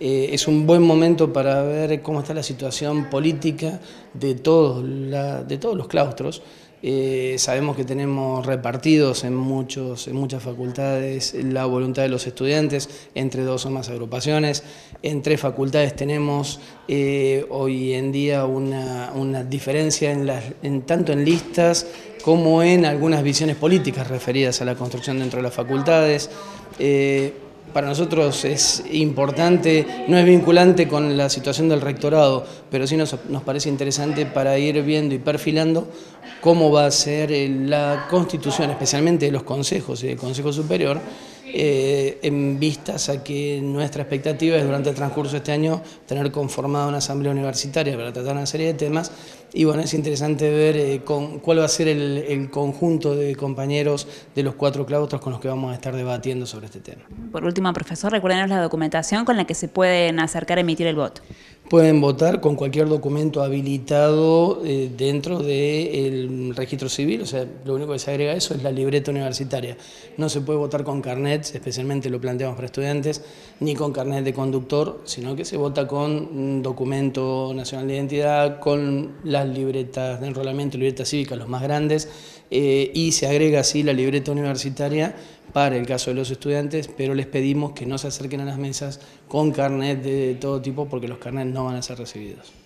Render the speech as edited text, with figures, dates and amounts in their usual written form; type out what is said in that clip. Es un buen momento para ver cómo está la situación política de todos los claustros. Sabemos que tenemos repartidos en muchas facultades la voluntad de los estudiantes, entre dos o más agrupaciones. En tres facultades tenemos hoy en día una diferencia tanto en listas como en algunas visiones políticas referidas a la construcción dentro de las facultades. Para nosotros es importante, no es vinculante con la situación del rectorado, pero sí nos parece interesante para ir viendo y perfilando cómo va a ser la constitución, especialmente de los consejos y del Consejo Superior, en vistas a que nuestra expectativa es durante el transcurso de este año tener conformada una asamblea universitaria para tratar una serie de temas. Y bueno, es interesante ver cuál va a ser el conjunto de compañeros de los cuatro claustros con los que vamos a estar debatiendo sobre este tema. Por último, profesor, recuérdenos la documentación con la que se pueden acercar a emitir el voto. Pueden votar con cualquier documento habilitado dentro del registro civil, o sea, lo único que se agrega a eso es la libreta universitaria. No se puede votar con carnet, especialmente lo planteamos para estudiantes, ni con carnet de conductor, sino que se vota con documento nacional de identidad, con las libretas de enrolamiento, libretas cívicas, los más grandes, y se agrega así la libreta universitaria para el caso de los estudiantes, pero les pedimos que no se acerquen a las mesas con carnet de todo tipo porque los carnets no van a ser recibidos.